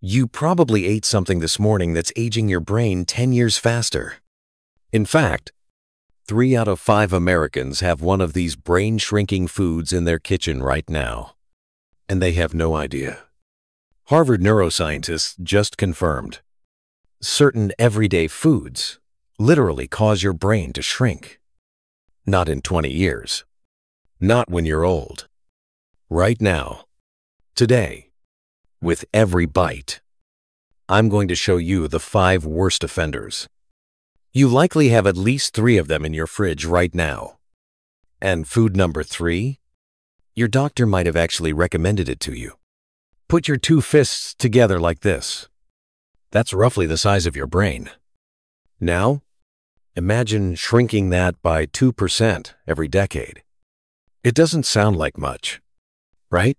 You probably ate something this morning that's aging your brain 10 years faster. In fact, 3 out of 5 Americans have one of these brain-shrinking foods in their kitchen right now, and they have no idea. Harvard neuroscientists just confirmed. Certain everyday foods literally cause your brain to shrink. Not in 20 years. Not when you're old. Right now. Today. With every bite. I'm going to show you the 5 worst offenders. You likely have at least 3 of them in your fridge right now. And food number 3? Your doctor might have actually recommended it to you. Put your 2 fists together like this. That's roughly the size of your brain. Now, imagine shrinking that by 2% every decade. It doesn't sound like much, right?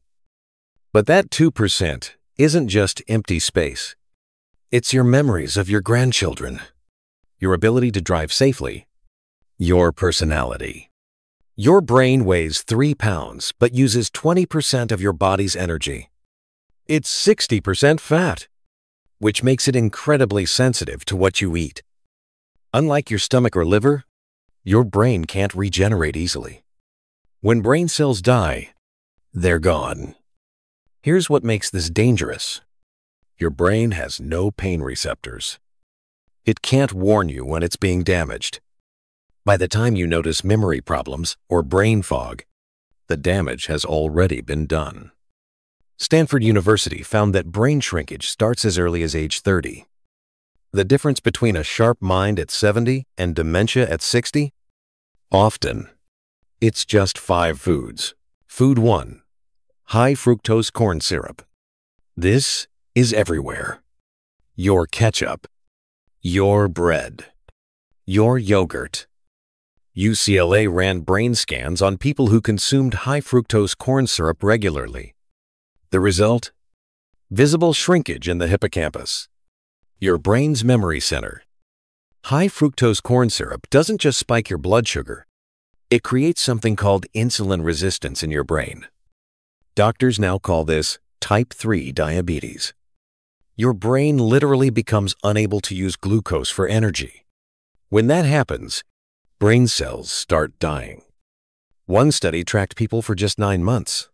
But that 2% isn't just empty space. It's your memories of your grandchildren, your ability to drive safely, your personality. Your brain weighs 3 pounds but uses 20% of your body's energy. It's 60% fat, which makes it incredibly sensitive to what you eat. Unlike your stomach or liver, your brain can't regenerate easily. When brain cells die, they're gone. Here's what makes this dangerous. Your brain has no pain receptors. It can't warn you when it's being damaged. By the time you notice memory problems or brain fog, the damage has already been done. Stanford University found that brain shrinkage starts as early as age 30. The difference between a sharp mind at 70 and dementia at 60? Often, it's just 5 foods. Food 1. High-fructose corn syrup. This is everywhere. Your ketchup. Your bread. Your yogurt. UCLA ran brain scans on people who consumed high-fructose corn syrup regularly. The result? Visible shrinkage in the hippocampus, your brain's memory center. High fructose corn syrup doesn't just spike your blood sugar. It creates something called insulin resistance in your brain. Doctors now call this type 3 diabetes. Your brain literally becomes unable to use glucose for energy. When that happens, brain cells start dying. One study tracked people for just 9 months.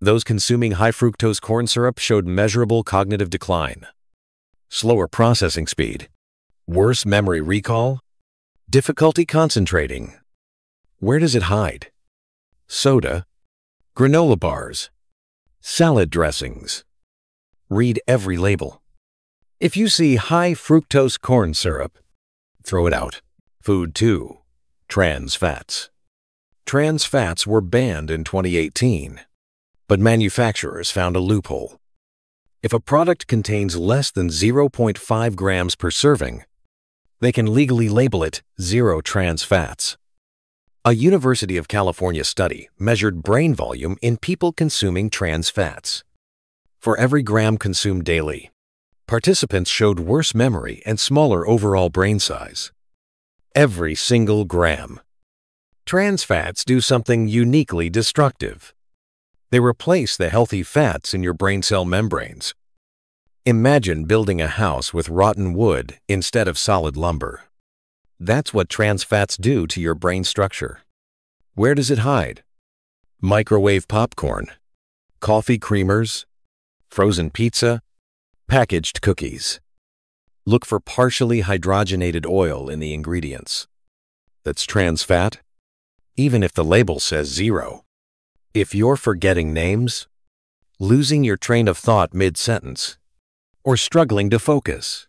Those consuming high-fructose corn syrup showed measurable cognitive decline, slower processing speed, worse memory recall, difficulty concentrating. Where does it hide? Soda, granola bars, salad dressings. Read every label. If you see high-fructose corn syrup, throw it out. Food 2. Trans fats. Trans fats were banned in 2018. But manufacturers found a loophole. If a product contains less than 0.5 grams per serving, they can legally label it zero trans fats. A University of California study measured brain volume in people consuming trans fats. For every gram consumed daily, participants showed worse memory and smaller overall brain size. Every single gram. Trans fats do something uniquely destructive. They replace the healthy fats in your brain cell membranes. Imagine building a house with rotten wood instead of solid lumber. That's what trans fats do to your brain structure. Where does it hide? Microwave popcorn, coffee creamers, frozen pizza, packaged cookies. Look for partially hydrogenated oil in the ingredients. That's trans fat, even if the label says zero. If you're forgetting names, losing your train of thought mid-sentence, or struggling to focus,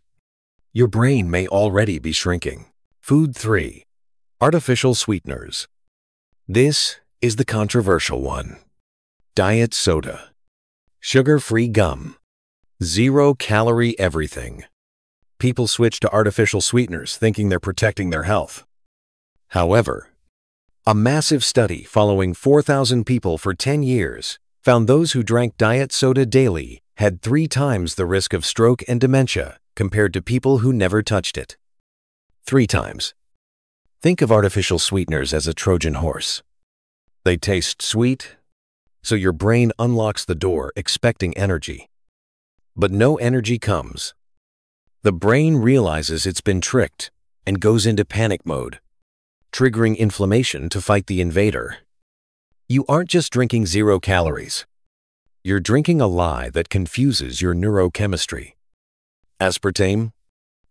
your brain may already be shrinking. Food 3. Artificial sweeteners. This is the controversial one. Diet soda. Sugar-free gum. Zero-calorie everything. People switch to artificial sweeteners thinking they're protecting their health. However, a massive study following 4,000 people for 10 years found those who drank diet soda daily had 3 times the risk of stroke and dementia compared to people who never touched it. 3 times. Think of artificial sweeteners as a Trojan horse. They taste sweet, so your brain unlocks the door expecting energy. but no energy comes. The brain realizes it's been tricked and goes into panic mode, triggering inflammation to fight the invader. You aren't just drinking 0 calories. You're drinking a lie that confuses your neurochemistry. Aspartame,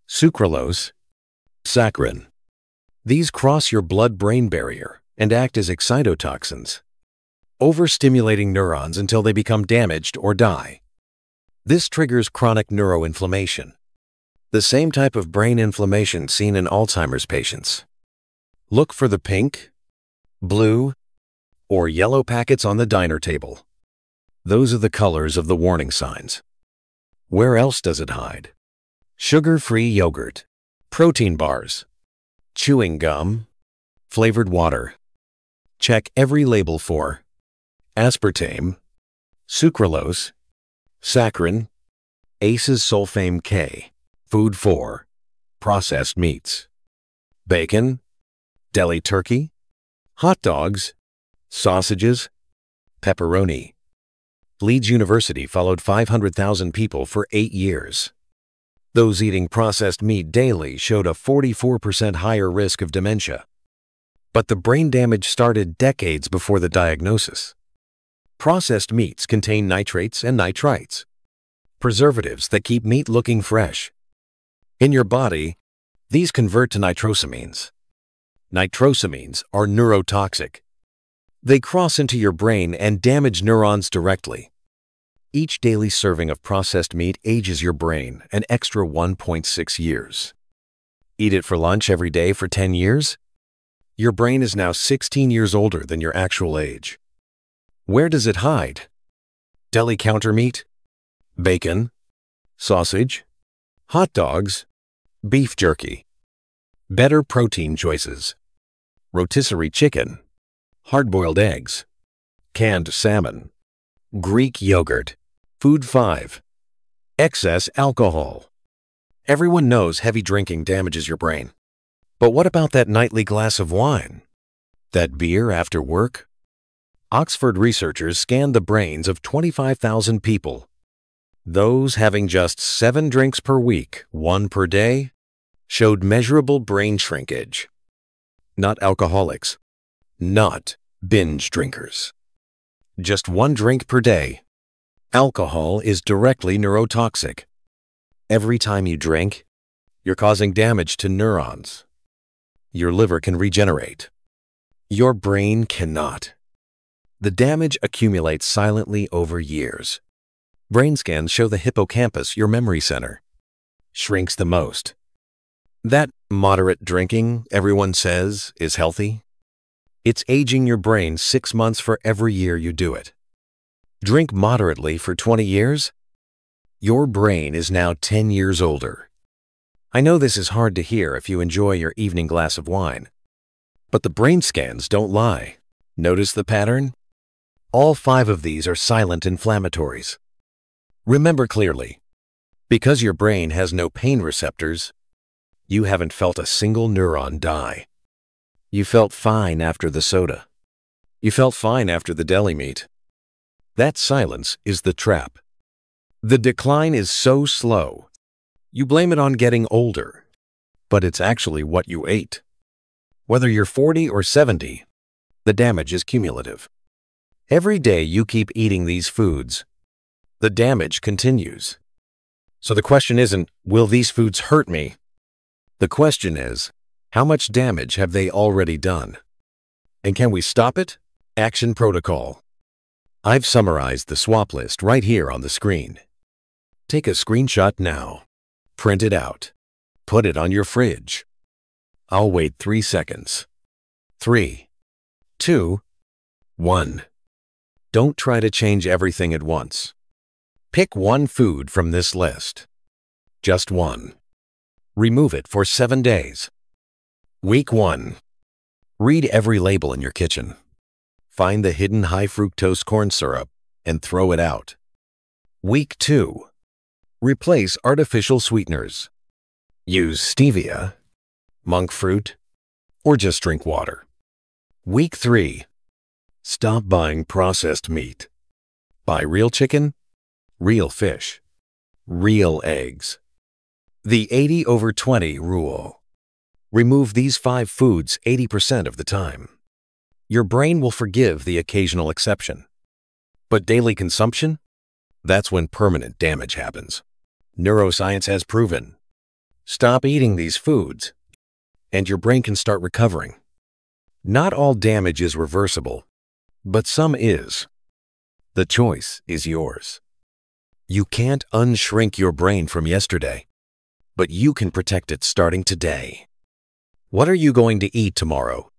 sucralose, saccharin. These cross your blood-brain barrier and act as excitotoxins, overstimulating neurons until they become damaged or die. This triggers chronic neuroinflammation, the same type of brain inflammation seen in Alzheimer's patients. Look for the pink, blue, or yellow packets on the diner table. Those are the colors of the warning signs. Where else does it hide? Sugar-free yogurt, protein bars, chewing gum, flavored water. Check every label for aspartame, sucralose, saccharin, acesulfame K. Food 4. Processed meats. Bacon, deli turkey, hot dogs, sausages, pepperoni. Leeds University followed 500,000 people for 8 years. Those eating processed meat daily showed a 44% higher risk of dementia. But the brain damage started decades before the diagnosis. Processed meats contain nitrates and nitrites, preservatives that keep meat looking fresh. In your body, these convert to nitrosamines. Nitrosamines are neurotoxic. They cross into your brain and damage neurons directly. Each daily serving of processed meat ages your brain an extra 1.6 years. Eat it for lunch every day for 10 years? Your brain is now 16 years older than your actual age. Where does it hide? Deli counter meat, bacon, sausage, hot dogs, beef jerky. Better protein choices: rotisserie chicken, hard-boiled eggs, canned salmon, Greek yogurt. Food 5. Excess alcohol. Everyone knows heavy drinking damages your brain. But what about that nightly glass of wine? That beer after work? Oxford researchers scanned the brains of 25,000 people. Those having just 7 drinks per week, 1 per day, showed measurable brain shrinkage. Not alcoholics. Not binge drinkers. Just 1 drink per day. Alcohol is directly neurotoxic. Every time you drink, you're causing damage to neurons. Your liver can regenerate. Your brain cannot. The damage accumulates silently over years. Brain scans show the hippocampus, your memory center, shrinks the most. That moderate drinking everyone says is healthy, it's aging your brain 6 months for every year you do it. Drink moderately for 20 years? Your brain is now 10 years older. I know this is hard to hear if you enjoy your evening glass of wine, but the brain scans don't lie. Notice the pattern? All 5 of these are silent inflammatories. Remember clearly, because your brain has no pain receptors, you haven't felt a single neuron die. You felt fine after the soda. You felt fine after the deli meat. That silence is the trap. The decline is so slow. You blame it on getting older, but it's actually what you ate. Whether you're 40 or 70, the damage is cumulative. Every day you keep eating these foods, the damage continues. So the question isn't, will these foods hurt me? The question is, how much damage have they already done? And can we stop it? Action protocol. I've summarized the swap list right here on the screen. Take a screenshot now. Print it out. Put it on your fridge. I'll wait 3 seconds. 3, 2, 1. Don't try to change everything at once. Pick 1 food from this list. Just 1. Remove it for 7 days. Week 1. Read every label in your kitchen. Find the hidden high-fructose corn syrup and throw it out. Week 2. Replace artificial sweeteners. Use stevia, monk fruit, or just drink water. Week 3. Stop buying processed meat. Buy real chicken, real fish, real eggs. The 80/20 rule. Remove these 5 foods 80% of the time. Your brain will forgive the occasional exception. But daily consumption? That's when permanent damage happens. Neuroscience has proven. Stop eating these foods, and your brain can start recovering. Not all damage is reversible, but some is. The choice is yours. You can't unshrink your brain from yesterday, but you can protect it starting today. What are you going to eat tomorrow